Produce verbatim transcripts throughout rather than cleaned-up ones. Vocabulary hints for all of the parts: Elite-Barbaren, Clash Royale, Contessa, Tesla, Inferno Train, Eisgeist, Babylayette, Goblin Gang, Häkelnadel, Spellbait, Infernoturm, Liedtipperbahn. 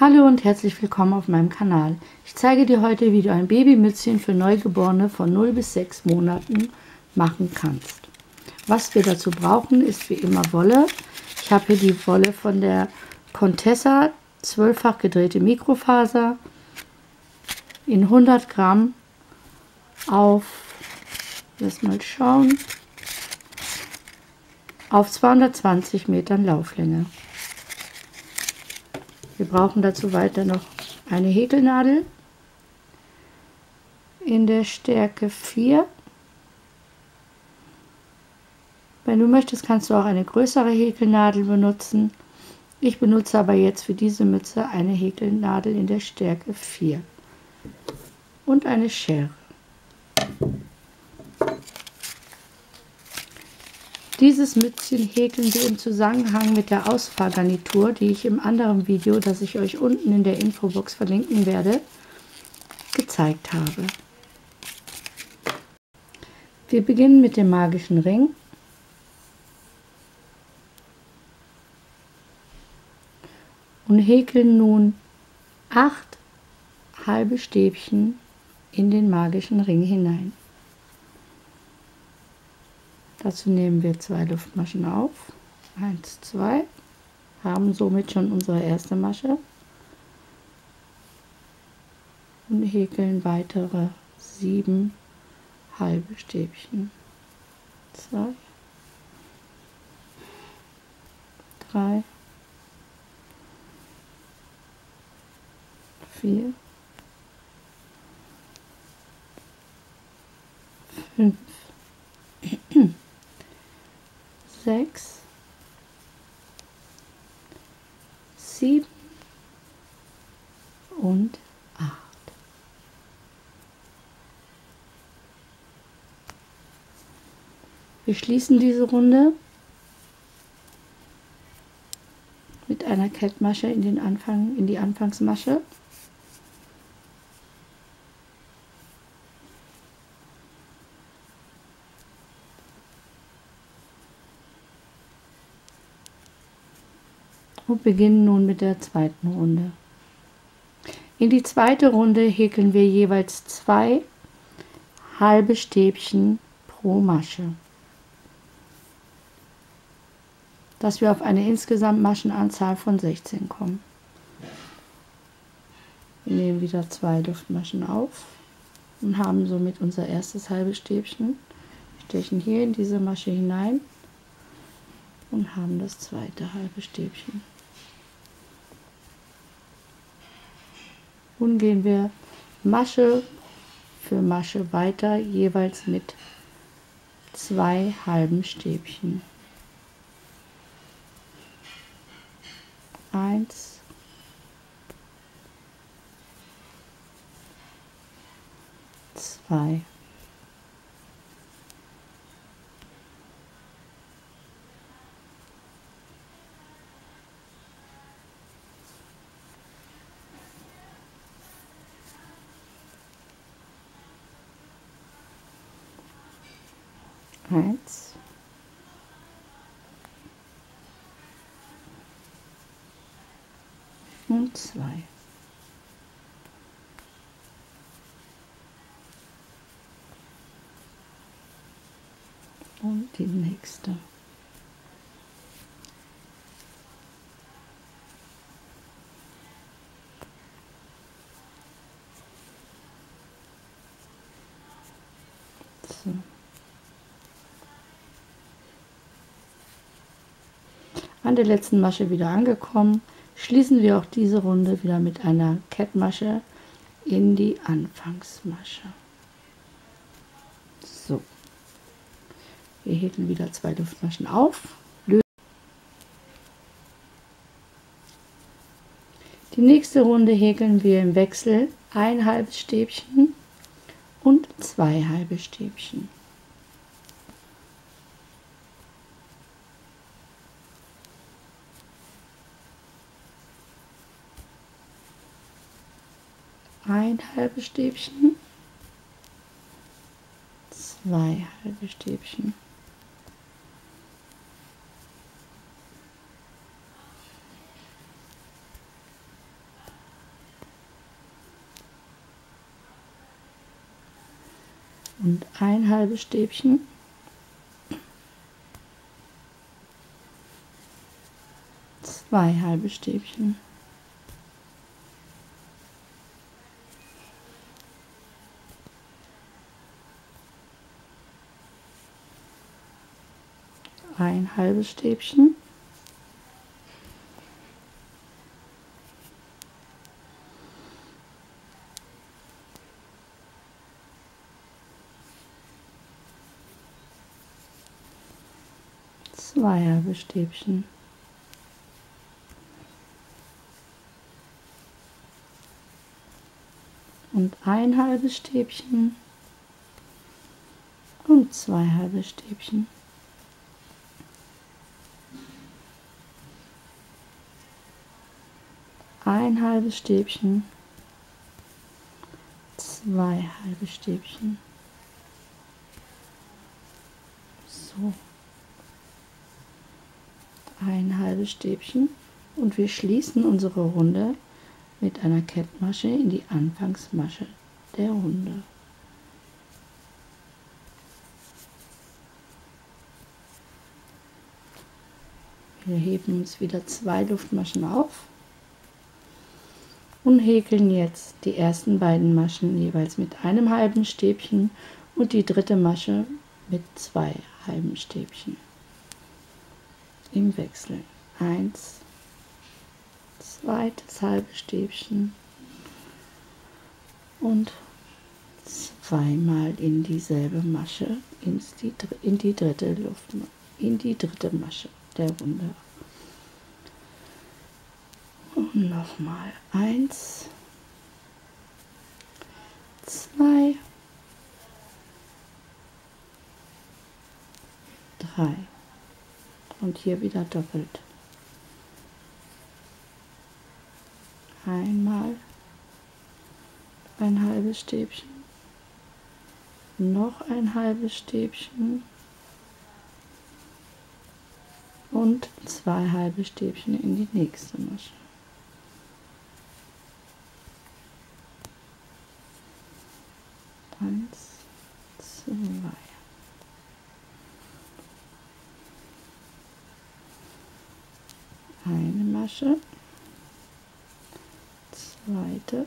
Hallo und herzlich willkommen auf meinem Kanal. Ich zeige dir heute, wie du ein Babymützchen für Neugeborene von null bis sechs Monaten machen kannst. Was wir dazu brauchen, ist wie immer Wolle. Ich habe hier die Wolle von der Contessa, zwölffach gedrehte Mikrofaser in hundert Gramm auf, lass mal schauen, auf zweihundertzwanzig Metern Lauflänge. Wir brauchen dazu weiter noch eine Häkelnadel in der Stärke vier. Wenn du möchtest, kannst du auch eine größere Häkelnadel benutzen. Ich benutze aber jetzt für diese Mütze eine Häkelnadel in der Stärke vier und eine Schere. Dieses Mützchen häkeln wir im Zusammenhang mit der Ausfahrgarnitur, die ich im anderen Video, das ich euch unten in der Infobox verlinken werde, gezeigt habe. Wir beginnen mit dem magischen Ring. Und häkeln nun acht halbe Stäbchen in den magischen Ring hinein. Dazu nehmen wir zwei Luftmaschen auf, eins, zwei, haben somit schon unsere erste Masche und häkeln weitere sieben halbe Stäbchen, zwei, drei, vier, fünf, sechs, sieben und acht. Wir schließen diese Runde mit einer Kettmasche in den Anfang, in die Anfangsmasche. Und beginnen nun mit der zweiten Runde. In die zweite Runde häkeln wir jeweils zwei halbe Stäbchen pro Masche, dass wir auf eine insgesamt Maschenanzahl von sechzehn kommen. Wir nehmen wieder zwei Luftmaschen auf und haben somit unser erstes halbe Stäbchen. Wir stechen hier in diese Masche hinein und haben das zweite halbe Stäbchen. Nun gehen wir Masche für Masche weiter, jeweils mit zwei halben Stäbchen. Eins, zwei, eins, und zwei. Und die nächste. So. An der letzten Masche wieder angekommen, schließen wir auch diese Runde wieder mit einer Kettmasche in die Anfangsmasche. So, wir häkeln wieder zwei Luftmaschen auf. Die nächste Runde häkeln wir im Wechsel ein halbes Stäbchen und zwei halbe Stäbchen. Ein halbe Stäbchen, zwei halbe Stäbchen, und ein halbes Stäbchen. Zwei halbe Stäbchen. Ein halbes Stäbchen. Zwei halbe Stäbchen. Und ein halbes Stäbchen. Und zwei halbe Stäbchen. Ein halbes Stäbchen, zwei halbe Stäbchen. So. Ein halbes Stäbchen. Und wir schließen unsere Runde mit einer Kettmasche in die Anfangsmasche der Runde. Wir heben uns wieder zwei Luftmaschen auf und häkeln jetzt die ersten beiden Maschen jeweils mit einem halben Stäbchen und die dritte Masche mit zwei halben Stäbchen. Im Wechsel. Eins, zweites halbe Stäbchen und zweimal in dieselbe Masche, ins die, in die dritte Luft, in die dritte Masche der Runde. Und nochmal eins, zwei, drei und hier wieder doppelt. Einmal ein halbes Stäbchen, noch ein halbes Stäbchen und zwei halbe Stäbchen in die nächste Masche. Eins, zwei. Eine Masche, zweite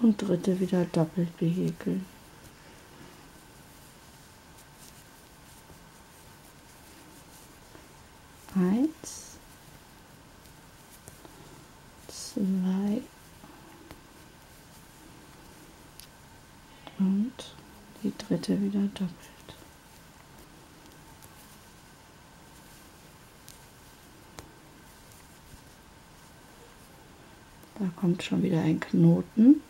und dritte wieder doppelt behäkeln. Eins, zwei. Und die dritte wieder doppelt. Da kommt schon wieder ein Knoten.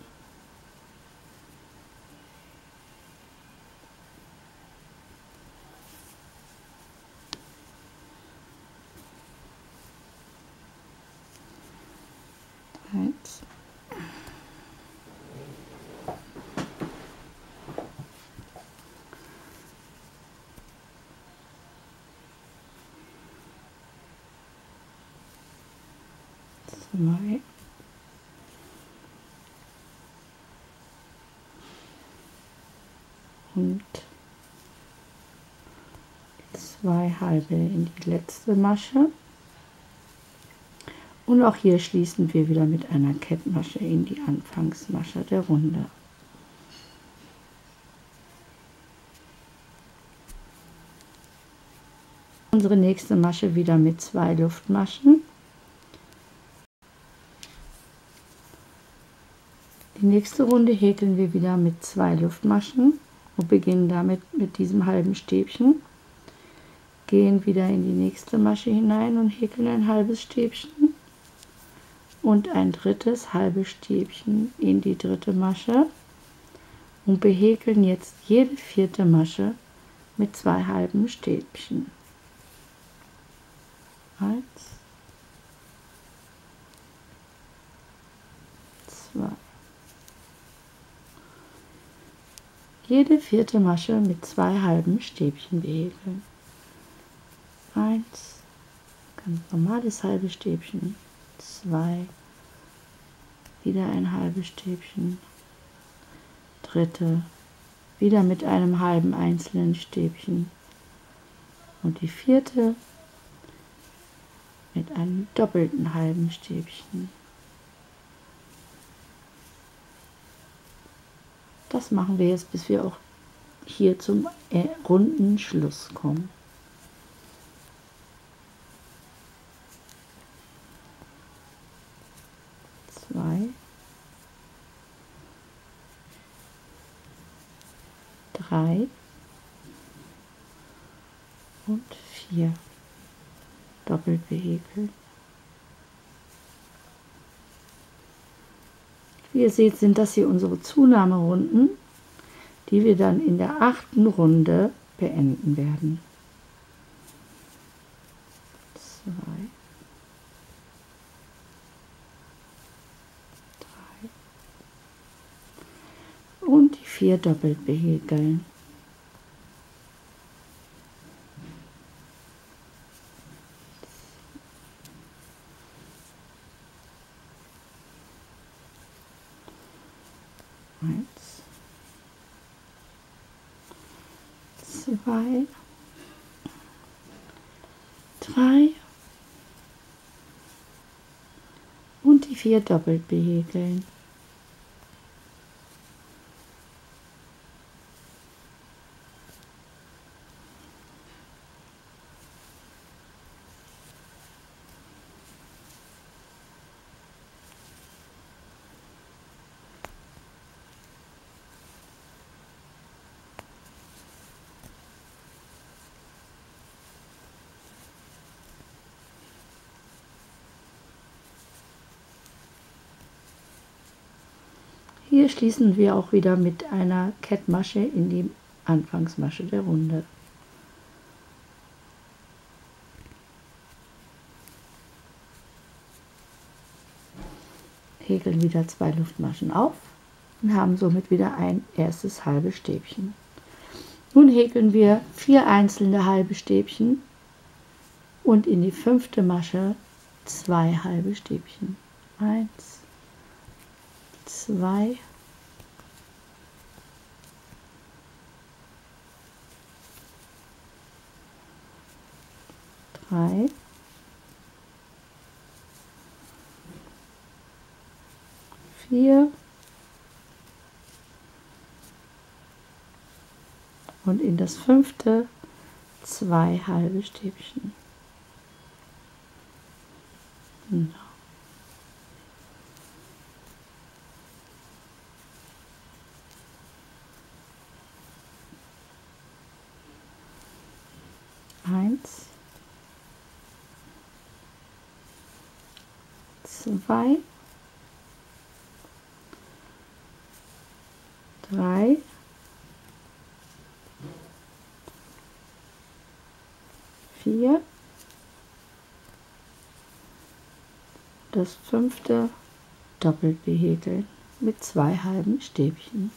Eins. Zwei. Und zwei halbe in die letzte Masche. Und auch hier schließen wir wieder mit einer Kettmasche in die Anfangsmasche der Runde. Unsere nächste Masche wieder mit zwei Luftmaschen. Die nächste Runde häkeln wir wieder mit zwei Luftmaschen und beginnen damit mit diesem halben Stäbchen. Gehen wieder in die nächste Masche hinein und häkeln ein halbes Stäbchen und ein drittes halbes Stäbchen in die dritte Masche und behäkeln jetzt jede vierte Masche mit zwei halben Stäbchen. Eins, zwei. Jede vierte Masche mit zwei halben Stäbchen behäkeln. Eins, ganz normales halbes Stäbchen. Zwei, wieder ein halbes Stäbchen. Dritte, wieder mit einem halben einzelnen Stäbchen und die vierte mit einem doppelten halben Stäbchen. Das machen wir jetzt, bis wir auch hier zum runden Schluss kommen. Zwei, drei und vier doppelt behäkelt. Wie ihr seht, sind das hier unsere Zunahmerunden, die wir dann in der achten Runde beenden werden. Zwei, und die vier doppelt behäkeln. Eins, zwei, drei und die vier doppelt behäkeln. Hier schließen wir auch wieder mit einer Kettmasche in die Anfangsmasche der Runde. Häkeln wieder zwei Luftmaschen auf und haben somit wieder ein erstes halbes Stäbchen. Nun häkeln wir vier einzelne halbe Stäbchen und in die fünfte Masche zwei halbe Stäbchen. Eins, zwei, drei vier und in das fünfte zwei halbe Stäbchen. Genau. Eins, zwei, drei, vier, das fünfte doppelt behäkeln mit zwei halben Stäbchen.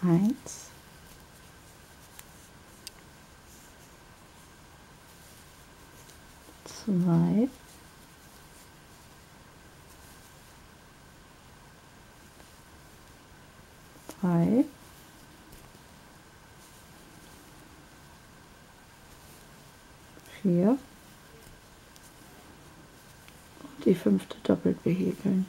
Eins, zwei, drei, vier und die fünfte doppelt behäkeln.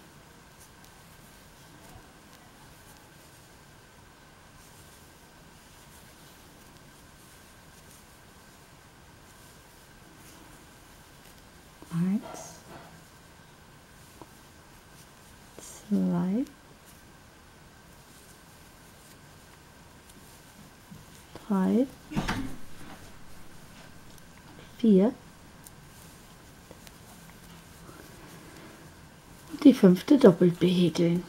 Zwei, drei, vier und die fünfte doppelt behäkeln.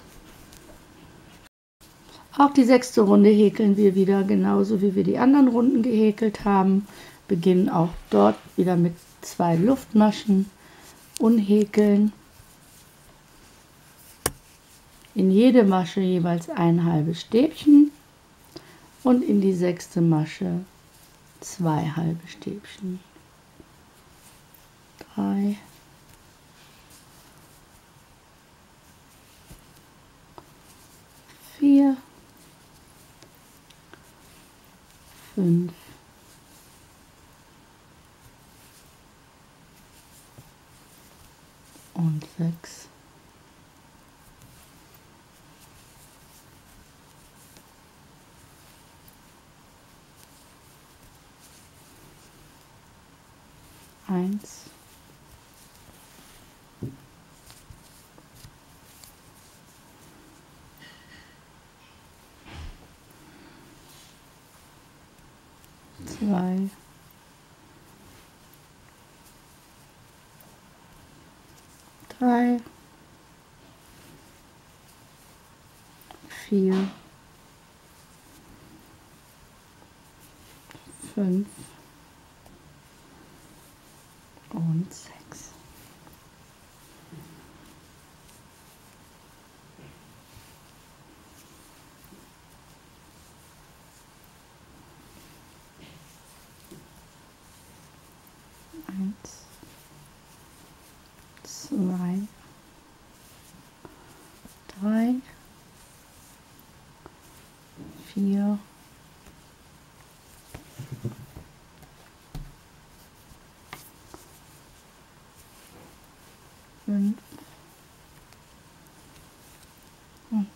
Auch die sechste Runde häkeln wir wieder genauso, wie wir die anderen Runden gehäkelt haben. Beginnen auch dort wieder mit zwei Luftmaschen und häkeln in jede Masche jeweils ein halbes Stäbchen und in die sechste Masche zwei halbe Stäbchen. drei. vier, fünf, und sechs. Eins. Zwei. Drei. Vier. Fünf. Und sechs. Eins, zwei, drei, vier, fünf und sechs.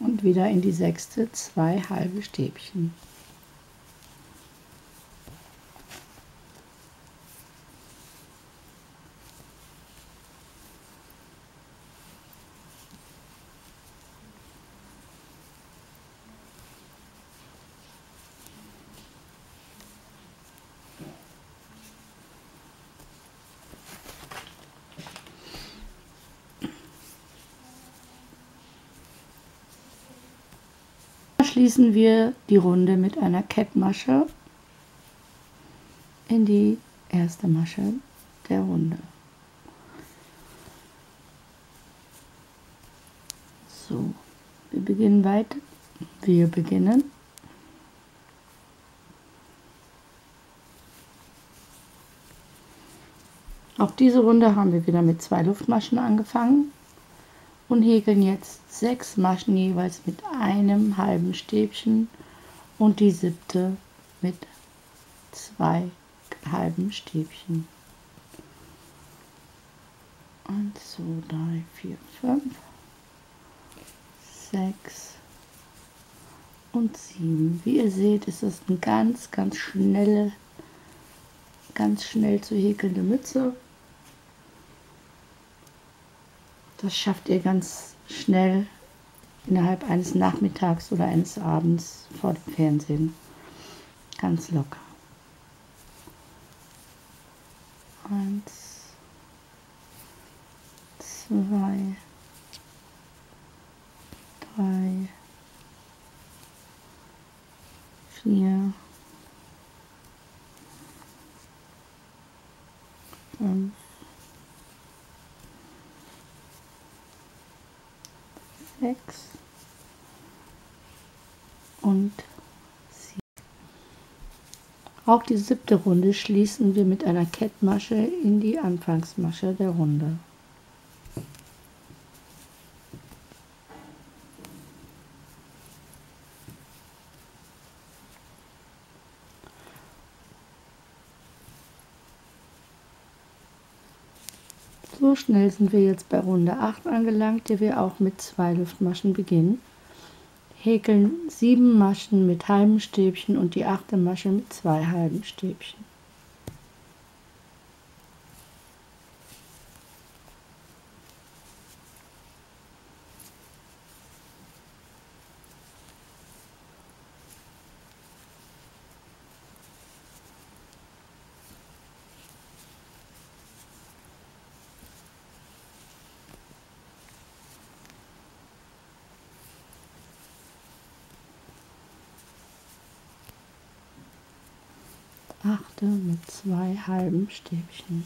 Und wieder in die sechste zwei halbe Stäbchen. Schließen wir die Runde mit einer Kettmasche in die erste Masche der Runde. So, wir beginnen weiter. Wir beginnen auch diese Runde haben wir wieder mit zwei Luftmaschen angefangen. Und häkeln jetzt sechs Maschen jeweils mit einem halben Stäbchen und die siebte mit zwei halben Stäbchen. eins, zwei, drei, vier, fünf, sechs und sieben. Wie ihr seht, ist das eine ganz, ganz schnelle, ganz schnell zu häkelnde Mütze. Das schafft ihr ganz schnell innerhalb eines Nachmittags oder eines Abends vor dem Fernsehen. Ganz locker. Eins, zwei, drei, vier, fünf. sechs und sieben. Auch die siebte Runde schließen wir mit einer Kettmasche in die Anfangsmasche der Runde. So schnell sind wir jetzt bei Runde acht angelangt, die wir auch mit zwei Luftmaschen beginnen. Häkeln sieben Maschen mit halben Stäbchen und die achte Masche mit zwei halben Stäbchen. achte mit zwei halben Stäbchen.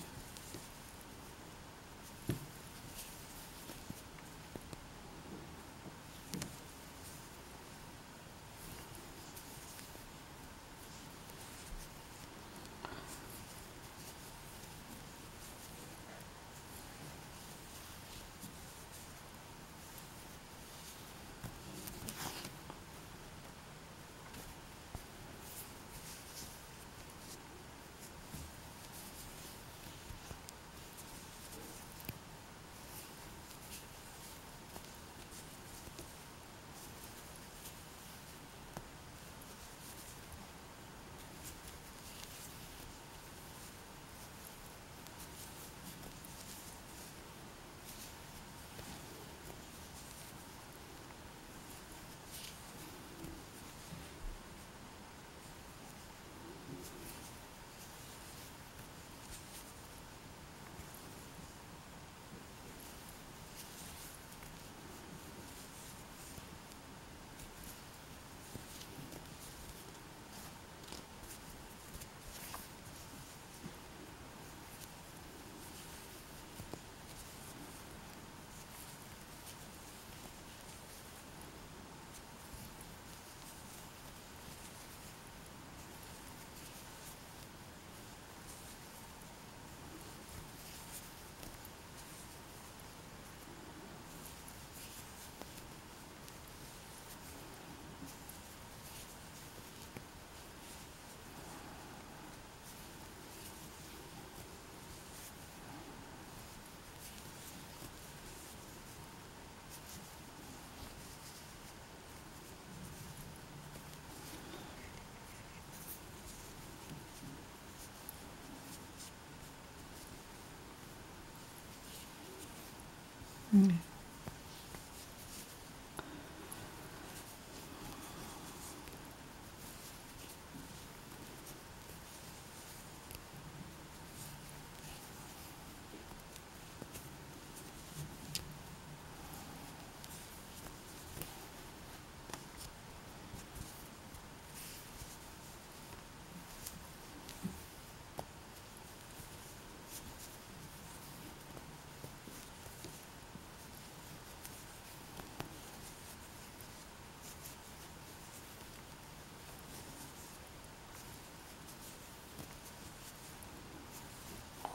Mm.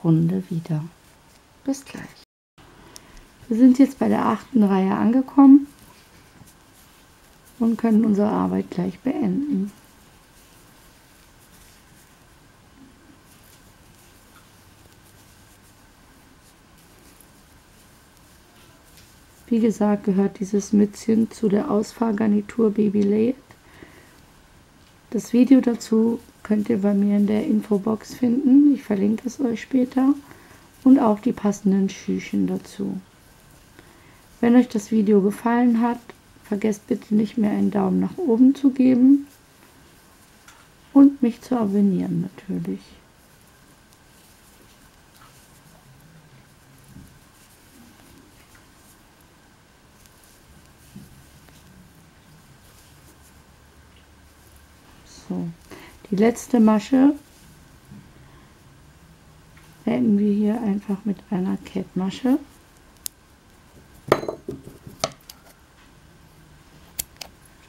Runde wieder. Bis gleich. Wir sind jetzt bei der achten Reihe angekommen und können unsere Arbeit gleich beenden. Wie gesagt, gehört dieses Mützchen zu der Ausfahrgarnitur Babylayette. Das Video dazu könnt ihr bei mir in der Infobox finden. Ich verlinke es euch später. Und auch die passenden Schüchen dazu. Wenn euch das Video gefallen hat, vergesst bitte nicht mehr einen Daumen nach oben zu geben. Und mich zu abonnieren natürlich. So. Die letzte Masche beenden wir hier einfach mit einer Kettmasche.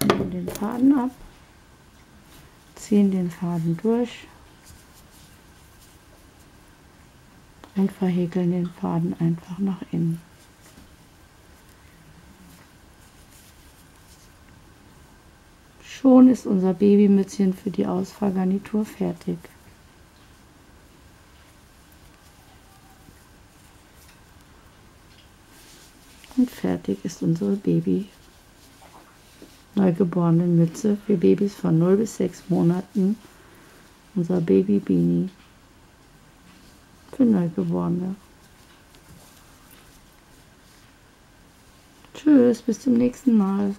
Schneiden den Faden ab, ziehen den Faden durch und verhäkeln den Faden einfach nach innen. Schon ist unser Babymützchen für die Ausfahrgarnitur fertig. Und fertig ist unsere Baby-Neugeborenen-Mütze für Babys von null bis sechs Monaten. Unser Baby-Beanie für Neugeborene. Tschüss, bis zum nächsten Mal.